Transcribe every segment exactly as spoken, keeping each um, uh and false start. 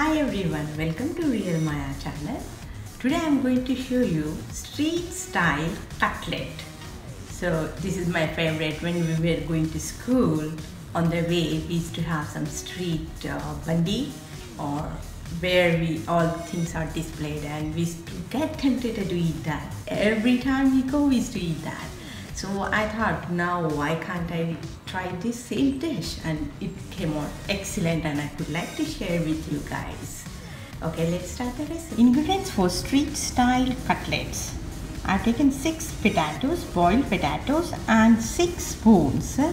Hi everyone, welcome to Real Maya Channel. Today I am going to show you street style cutlet. So this is my favorite. When we were going to school, on the way we used to have some street uh, bandi or where we all things are displayed, and we used to get tempted to eat that. Every time we go we used to eat that. So I thought, now why can't I try this same dish? And it came out excellent, and I would like to share with you guys. Okay, let's start the recipe. Ingredients for street style cutlets. I've taken six potatoes, boiled potatoes, and six spoons uh,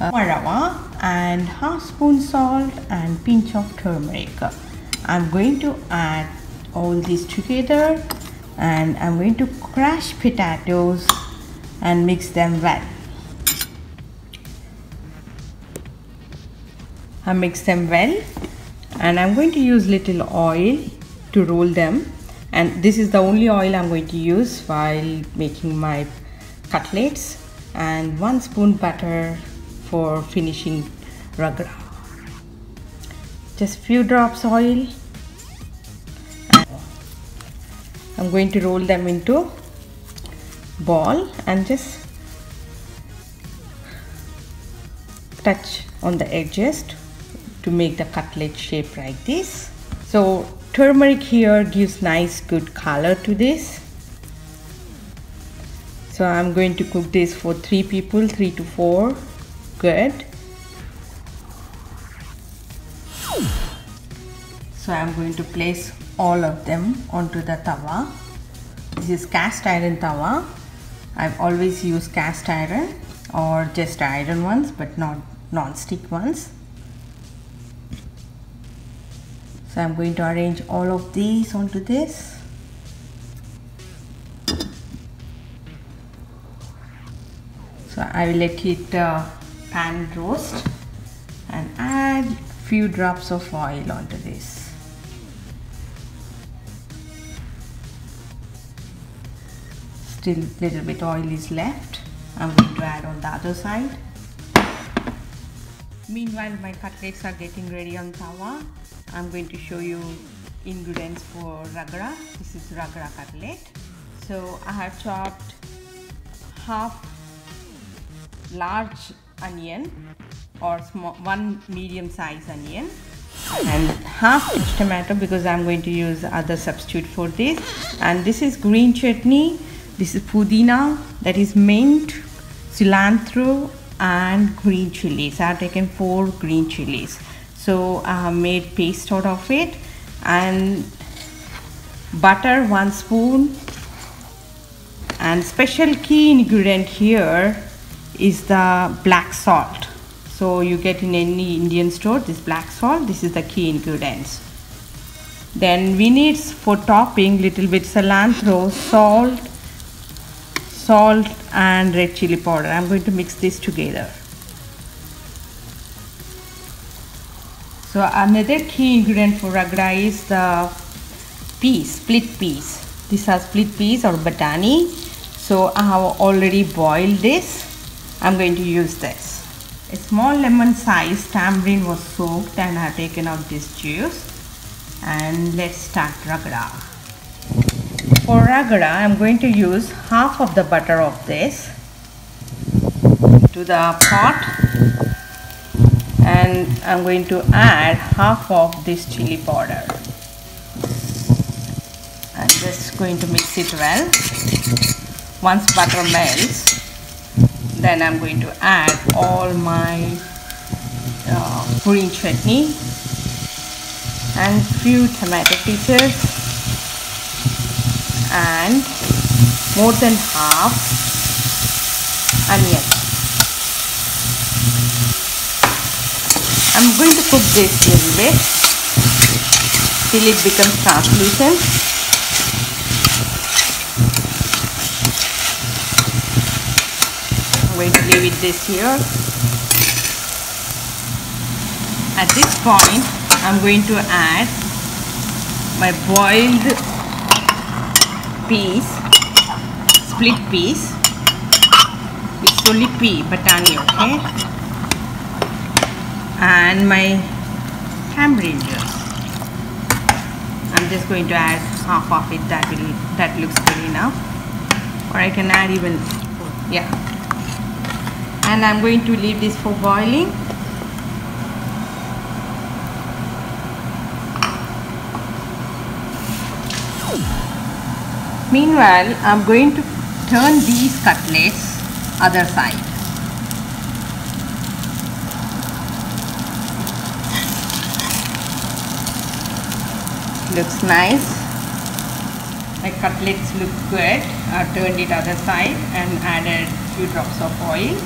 rawa, and half spoon salt, and pinch of turmeric. I'm going to add all these together, and I'm going to crash potatoes and mix them well. I mix them well, and I'm going to use little oil to roll them, and this is the only oil I'm going to use while making my cutlets, and one spoon butter for finishing ragda. Just few drops oil, and I'm going to roll them into ball and just touch on the edges to make the cutlet shape like this. So turmeric here gives nice good color to this. So I'm going to cook this for three people, three to four. Good. So I'm going to place all of them onto the tawa. This is cast iron tawa. I've always used cast iron or just iron ones, but not non-stick ones. So I'm going to arrange all of these onto this. So I will let it uh, pan roast and add few drops of oil onto this. Still little bit oil is left. I'm going to add on the other side. Meanwhile, my cutlets are getting ready on tawa. I'm going to show you ingredients for ragda. This is ragda cutlet. So I have chopped half large onion or small, one medium sized onion, and half each tomato, because I'm going to use other substitute for this. And this is green chutney. This is pudina, that is mint, cilantro, and green chilies. I have taken four green chilies. So I have made paste out of it, and butter one spoon, and special key ingredient here is the black salt. So you get in any Indian store this black salt. This is the key ingredients. Then we need for topping little bit cilantro, salt, salt and red chili powder. I'm going to mix this together. So another key ingredient for ragda is the peas, split peas. These are split peas or batani. So I have already boiled this. I'm going to use this. A small lemon size tamarind was soaked, and I have taken out this juice. And let's start ragda. For ragda, I'm going to use half of the butter of this to the pot, and I'm going to add half of this chili powder. I'm just going to mix it well. Once butter melts, then I'm going to add all my uh, green chutney and few tomato pieces, and more than half onion. I'm going to cook this little bit till it becomes translucent. I'm going to leave it this here. At this point, I'm going to add my boiled peas, split peas. It's only pea, batani, okay? And my tamarind juice. I'm just going to add half of it. That will that looks good enough. Or I can add even, yeah. And I'm going to leave this for boiling. Meanwhile, I'm going to turn these cutlets other side. Looks nice. My cutlets look good. I turned it other side and added few drops of oil,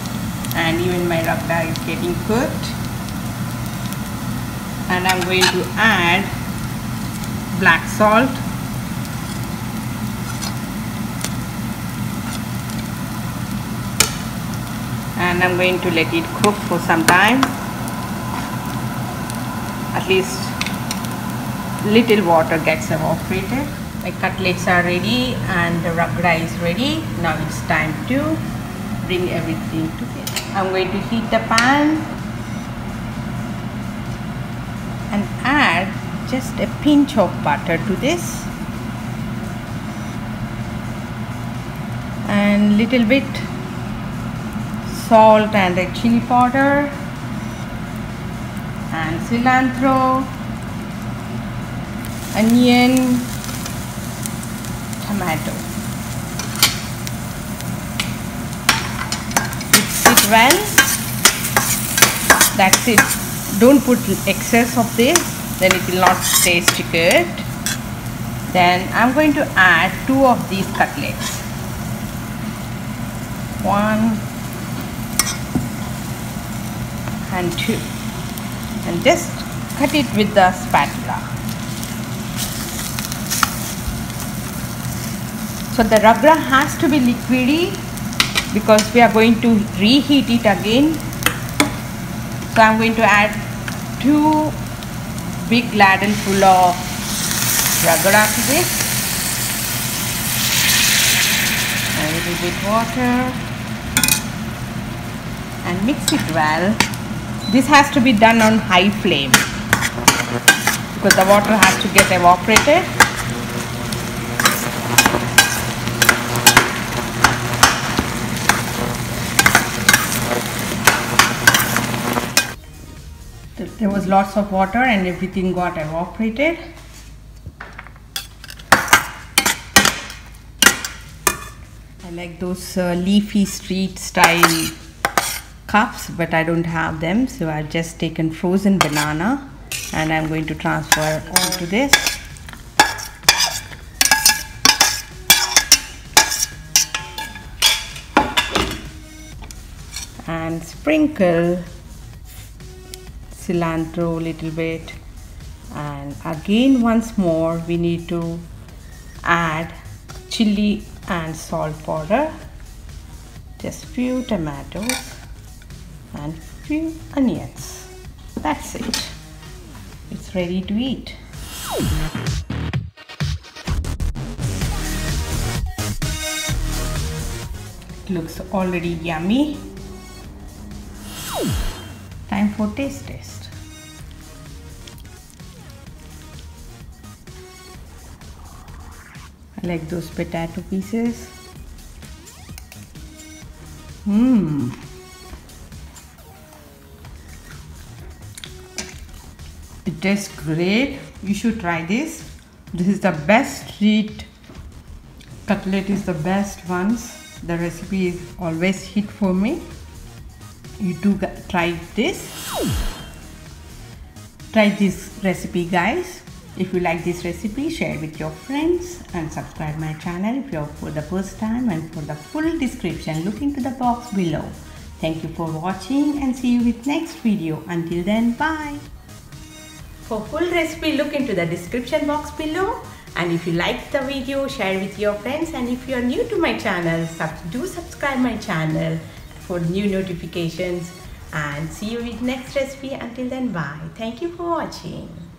and even my ragda is getting cooked. And I'm going to add black salt. And I'm going to let it cook for some time, at least little water gets evaporated. My cutlets are ready and the ragda is ready. Now it's time to bring everything together. I'm going to heat the pan and add just a pinch of butter to this and little bit salt and the chili powder and cilantro, onion, tomato. Mix it well. That's it. Don't put excess of this, then it will not taste good. Then I'm going to add two of these cutlets. One and two, and just cut it with the spatula. So the ragda has to be liquidy because we are going to reheat it again. So I'm going to add two big ladleful of ragda to this, a little bit water, and mix it well. This has to be done on high flame because the water has to get evaporated. There was lots of water and everything got evaporated. I like those uh, leafy street style cups, but I don't have them, so I've just taken frozen banana and I'm going to transfer onto this. And sprinkle cilantro a little bit, and again once more we need to add chili and salt powder, just few tomatoes and few onions. That's it. It's ready to eat. It looks already yummy. Time for taste test. I like those potato pieces. Mmm. It tastes great. You should try this. This is the best street cutlet, is the best ones. The recipe is always hit for me. You do try this. Try this recipe, guys. If you like this recipe, share with your friends and subscribe my channel if you are for the first time, and for the full description look into the box below. Thank you for watching and see you with next video. Until then, bye. For full recipe, look into the description box below. And if you liked the video, share with your friends. And if you are new to my channel, sub do subscribe my channel for new notifications. And see you with next recipe. Until then, bye. Thank you for watching.